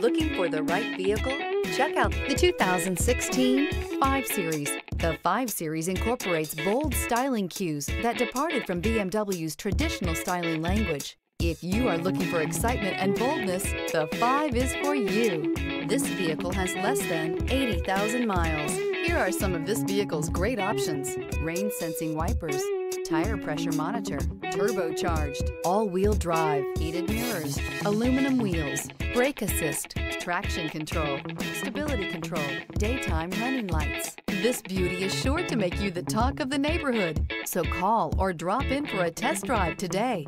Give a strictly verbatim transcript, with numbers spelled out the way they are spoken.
looking for the right vehicle? Check out the two thousand sixteen five series. The five series incorporates bold styling cues that departed from B M W's traditional styling language. If you are looking for excitement and boldness, the five is for you. This vehicle has less than eighty thousand miles. Here are some of this vehicle's great options: rain sensing wipers, tire pressure monitor, turbocharged, all-wheel drive, heated mirrors, aluminum wheels, brake assist, traction control, stability control, daytime running lights. This beauty is sure to make you the talk of the neighborhood, so call or drop in for a test drive today.